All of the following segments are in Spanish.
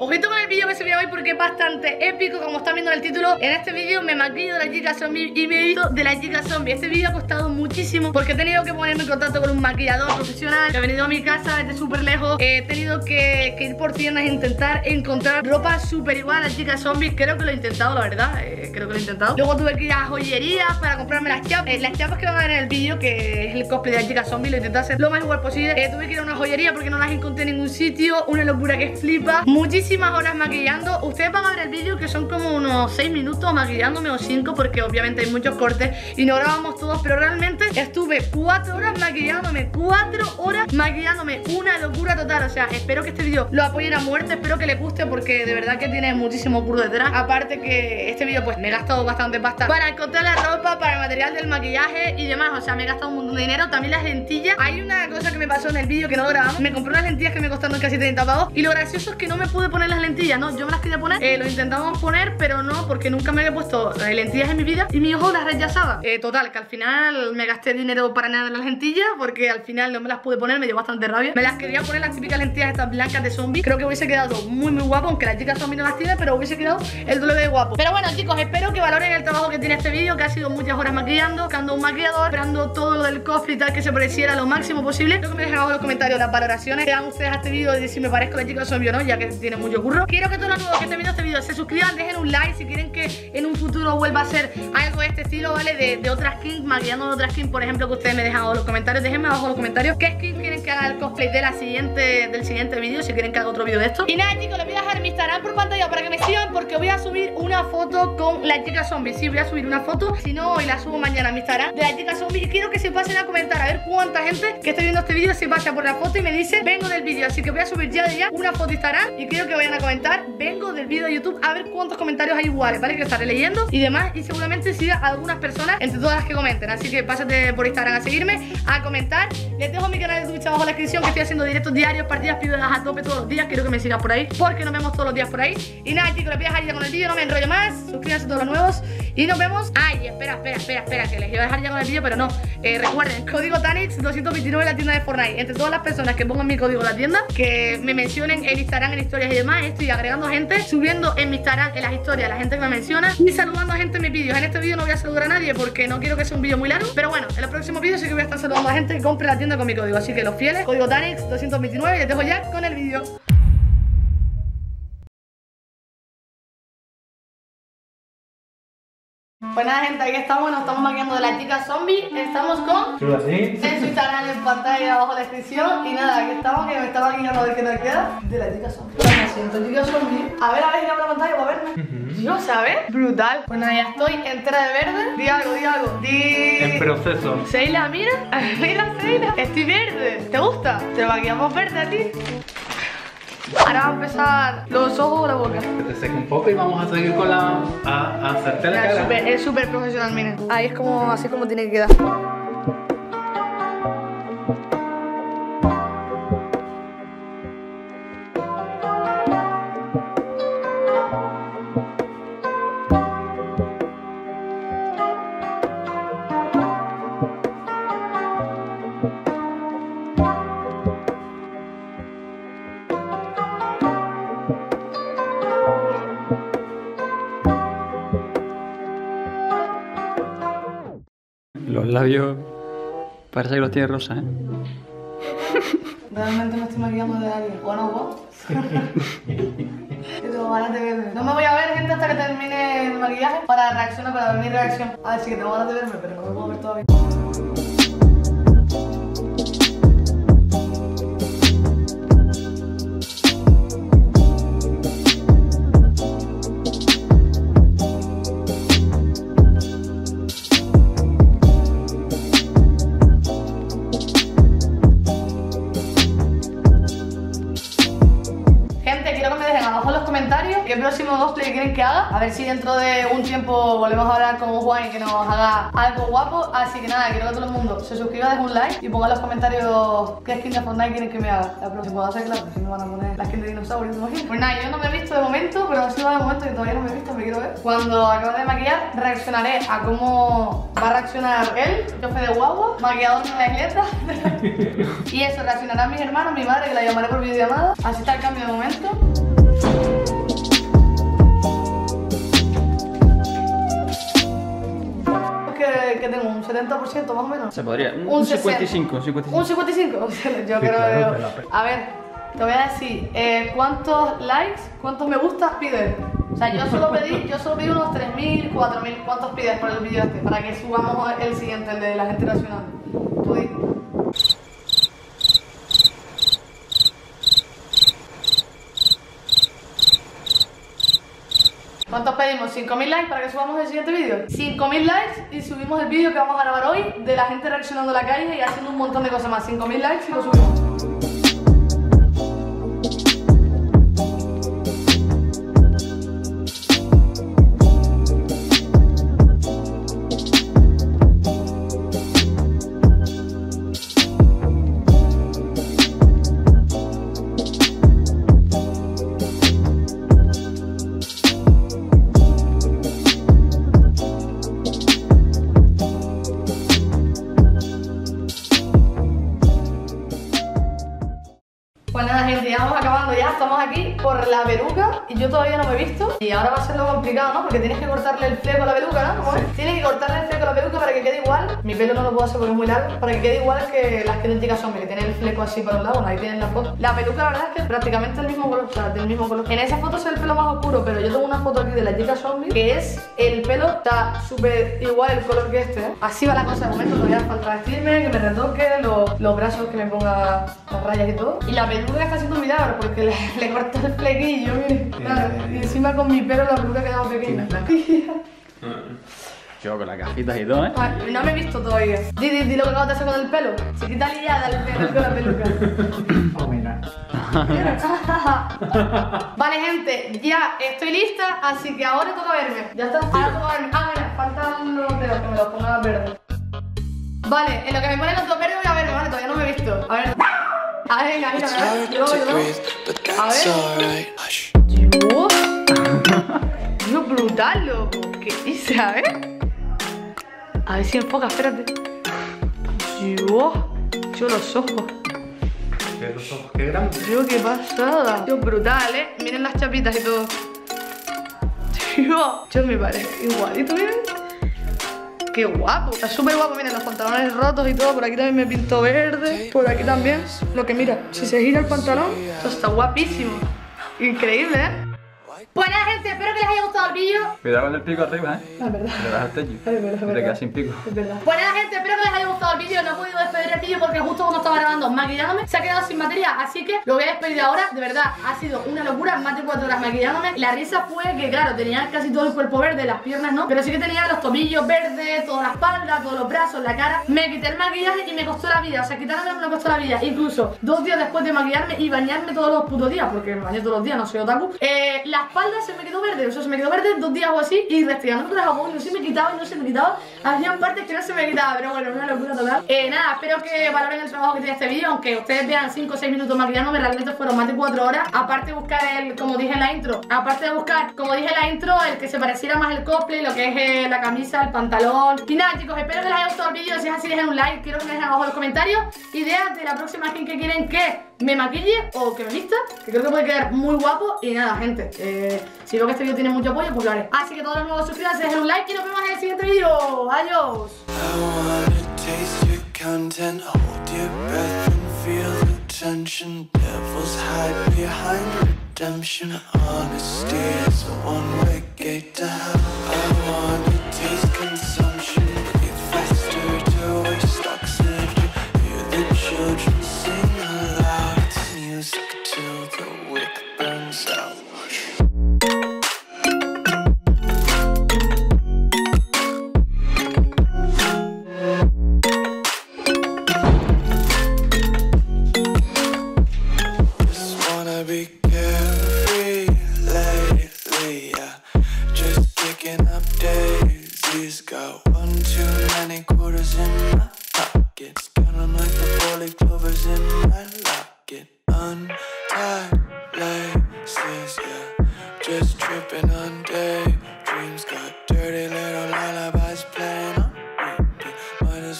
Ojito con el vídeo que se ve hoy porque es bastante épico, como están viendo en el título. En este vídeo me maquillo de la chica zombie y me he visto de la chica zombie. Este vídeo ha costado muchísimo porque he tenido que ponerme en contacto con un maquillador profesional. He venido a mi casa desde súper lejos. He tenido que ir por tiendas e intentar encontrar ropa súper igual a la chica zombie. Creo que lo he intentado, la verdad. Creo que lo he intentado. Luego tuve que ir a joyerías para comprarme las chapas. Las chapas que van a ver en el vídeo, que es el cosplay de la chica zombie, lo intenté hacer lo más igual posible. Tuve que ir a una joyería porque no las encontré en ningún sitio. Una locura que flipa. Muchísimas horas maquillando. Ustedes van a ver el vídeo que son como unos 6 minutos maquillándome o 5, porque obviamente hay muchos cortes y no grabamos todos, pero realmente estuve 4 horas maquillándome, 4 horas maquillándome, una locura total. O sea, espero que este vídeo lo apoyen a muerte, espero que les guste porque de verdad que tiene muchísimo curro detrás. Aparte que este vídeo pues me he gastado bastante pasta para encontrar la ropa, para el material del maquillaje y demás. O sea, me he gastado un montón de dinero. También las lentillas. Hay una cosa que me pasó en el vídeo que no grabamos. Me compré unas lentillas que me costaron casi 30 pavos y lo gracioso es que no me pude poner las lentillas, no, yo me las quería poner, lo intentamos poner, pero no, porque nunca me había puesto lentillas en mi vida y mi ojo las rechazaba. Total, que al final me gasté dinero para nada en las lentillas, porque al final no me las pude poner, me dio bastante rabia. Me las quería poner las típicas lentillas estas blancas de zombie, creo que hubiese quedado muy muy guapo, aunque la chica zombie no las tiene, pero hubiese quedado el doble de guapo. Pero bueno chicos, espero que valoren el trabajo que tiene este vídeo, que ha sido muchas horas maquillando, buscando un maquillador, esperando todo lo del cosplay y tal, que se pareciera lo máximo posible. Creo que me dejen abajo en los comentarios las valoraciones que dan ustedes a este vídeo de si me parezco a la chica zombie o no, ya que tiene mucho curro. Quiero que todos los nuevos que estén viendo este vídeo se suscriban, dejen un like si quieren que en un futuro vuelva a ser algo de este estilo, ¿vale? De otras skins, maquillando de otras skins, por ejemplo, que ustedes me dejan abajo en los comentarios. Déjenme abajo en los comentarios qué skins quieren que haga el cosplay de del siguiente vídeo, si quieren que haga otro vídeo de esto. Y nada chicos, les voy a dejar mi Instagram por pantalla para que me sigan, porque voy a subir una foto con la chica zombie. Sí, voy a subir una foto, si no hoy la subo mañana a mi Instagram de la chica zombie. Y quiero que se pasen a comentar a ver cuánta gente que esté viendo este vídeo se pasa por la foto y me dice vengo del vídeo. Así que voy a subir ya de ya una foto Instagram y quiero que vayan a comentar vengo del vídeo de YouTube, a ver cuántos comentarios hay iguales, ¿vale? Que estaré leyendo y demás, y seguramente siga a algunas personas entre todas las que comenten. Así que pásate por Instagram a seguirme, a comentar. Les dejo mi canal de Twitch abajo en la descripción, que estoy haciendo directos diarios, partidas privadas a tope todos los días. Quiero que me sigas por ahí porque nos vemos todos los días por ahí. Y nada chicos, les voy a dejar ya con el vídeo, no me enrollo más. Suscríbanse a todos los nuevos y nos vemos. Ay, espera, que les iba a dejar ya con el vídeo, pero no. Recuerden, código TANIX 229 en la tienda de Fortnite. Entre todas las personas que pongan mi código en la tienda, que me mencionen en Instagram, en historias y demás, estoy agregando gente, subiendo en mi Instagram, en las historias, la gente que me menciona y saludando a gente en mis vídeos. En este vídeo no voy a saludar a nadie porque no quiero que sea un vídeo muy largo, pero bueno, en los próximos vídeos sí que voy a estar saludando a gente que compre la tienda con mi código. Así que los fieles, código TANIX 229, y les dejo ya con el vídeo. Pues nada gente, aquí estamos, nos estamos maquillando de la chica zombie, estamos con en su Instagram en pantalla abajo en la descripción. Y nada, aquí estamos, que me está maquillando a ver qué nos queda de la chica zombie. Pues me siento chica zombie, a ver, gira por la pantalla para verme. Dios, ¿sabes? Brutal. Pues nada, ya estoy entera de verde. Di algo. En proceso. Seila, mira, Seila, estoy verde, ¿te gusta? Te maquillamos verde a ti. Ahora vamos a empezar los ojos o la boca. Que te seque un poco y vamos a seguir con la... a hacerte la cara. Es súper profesional, miren. Ahí es como... así como tiene que quedar. Los labios parece que los tiene rosa, ¿eh? Realmente me estoy maquillando de alguien. ¿O no, vos? No me voy a ver, gente, hasta que termine el maquillaje para reaccionar, para ver mi reacción. Ah, sí que tengo ganas de verme, pero no me puedo ver todavía. cosplay quieren que haga. A ver si dentro de un tiempo volvemos a hablar con Juan y que nos haga algo guapo. Así que nada, quiero que todo el mundo se suscriba, deje un like y ponga en los comentarios qué skin de Fortnite quieren que me haga. La próxima va a ser claro, porque me van a poner la skin de dinosaurio, ¿no? Pues nada, yo no me he visto de momento, pero sí va de momento que todavía no me he visto, me quiero ver. Cuando acabe de maquillar, reaccionaré a cómo va a reaccionar él, chofe de guagua, maquillador en la isleta. Y eso, reaccionarán mis hermanos, mi madre, que la llamaré por videollamada. Así está el cambio de momento. Que tengo un 70% más o menos. Se podría, un 55, 55. Un 55, yo creo. A ver, te voy a decir, ¿cuántos likes, cuántos me gustas pides? O sea, yo solo pedí unos 3.000, 4.000, ¿cuántos pides por el vídeo este? Para que subamos el siguiente, el de la gente reaccionando. Tú di. ¿Cuántos pedimos? 5.000 likes para que subamos el siguiente vídeo. 5.000 likes y subimos el vídeo que vamos a grabar hoy de la gente reaccionando a la calle y haciendo un montón de cosas más. 5.000 likes y lo subimos. Por la peluca, y yo todavía no me he visto. Y ahora va a ser lo complicado, ¿no? Porque tienes que cortarle el fleco a la peluca, ¿no? Sí. Tienes que cortarle el fleco a la peluca para que quede igual. Mi pelo no lo puedo hacer porque es muy largo. Para que quede igual que las críticas son, que tienen el fleco así para un lado. Bueno, ahí tienen la foto. La peluca, la verdad es que es prácticamente el mismo color, o sea, del mismo color. En esa foto es el pelo más oscuro, pero yo tengo una foto aquí de la chica zombie que es el pelo, está súper igual el color que este, ¿eh? Así va la cosa de momento. Todavía falta vestirme, que me retoque los brazos, que me ponga las rayas y todo. Y la peluca es casi un milagro porque le corto el flequillo, mire. Claro, y encima con mi pelo la peluca ha quedado pequeña. Yo con las gafitas y todo, ¿eh? Ay, no me he visto todavía. Di lo que acabas de hacer con el pelo. Se quita liada el pelo con la peluca. Vale, gente, ya estoy lista, así que ahora toca verme. Ya está, ahora toca verme. Ah, mira, faltan los dedos, que me los ponga verdes. Vale, en lo que me ponen los dos verdes voy a verme, vale, todavía no me he visto. A ver. A ver, venga, a ver. Yo brutal, loco. ¿Qué hice? A ver. A ver si enfoca, espérate. Yo los ojos. Los ojos, qué grandes. Yo, qué pasada. Yo brutal, ¿eh? Miren las chapitas y todo. Yo me parezco igualito, miren. Qué guapo, está súper guapo, miren los pantalones rotos y todo, por aquí también me pinto verde, por aquí también, lo que mira, si se gira el pantalón, esto está guapísimo, increíble, ¿eh? Bueno, gente, espero que les haya gustado el vídeo. Cuidado con el pico arriba, ¿eh? Es verdad. Te das al techo. Es verdad, te quedas sin pico. Es verdad. Bueno, gente, espero que les haya gustado el vídeo. No he podido despedir el vídeo porque justo cuando estaba grabando maquillándome se ha quedado sin batería, así que lo voy a despedir ahora. De verdad, ha sido una locura, más de 4 horas maquillándome. La risa fue que, claro, tenía casi todo el cuerpo verde, las piernas no, pero sí que tenía los tobillos verdes, toda la espalda, todos los brazos, la cara. Me quité el maquillaje y me costó la vida, o sea, quitándome me costó la vida. Incluso 2 días después de maquillarme y bañarme todos los putos días, porque me bañé todos los días, no soy otaku. La espalda se me quedó verde, o sea, se me quedó verde 2 días o así, y respirando con el jabón y no se me quitaba, y no se me quitaba. Había partes que no se me quitaba, pero bueno, una locura total. Nada, espero que valoren el trabajo que tiene este vídeo, aunque ustedes vean 5 o 6 minutos maquillándome, realmente fueron más de 4 horas. Aparte de buscar el, como dije en la intro, el que se pareciera más el cosplay, lo que es la camisa, el pantalón. Y nada, chicos, espero que les haya gustado el vídeo, si es así dejen un like, quiero que me dejen abajo en los comentarios ideas de la próxima skin que quieren que me maquille o que me vista, que creo que puede quedar muy guapo. Y nada, gente, si veo que este vídeo tiene mucho apoyo, pues lo haré. Así que todos los nuevos suscríbanse, dejen un like y nos vemos en el siguiente vídeo. Adiós. Be carefree lately.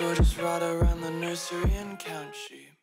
Or just ride around the nursery and count sheep.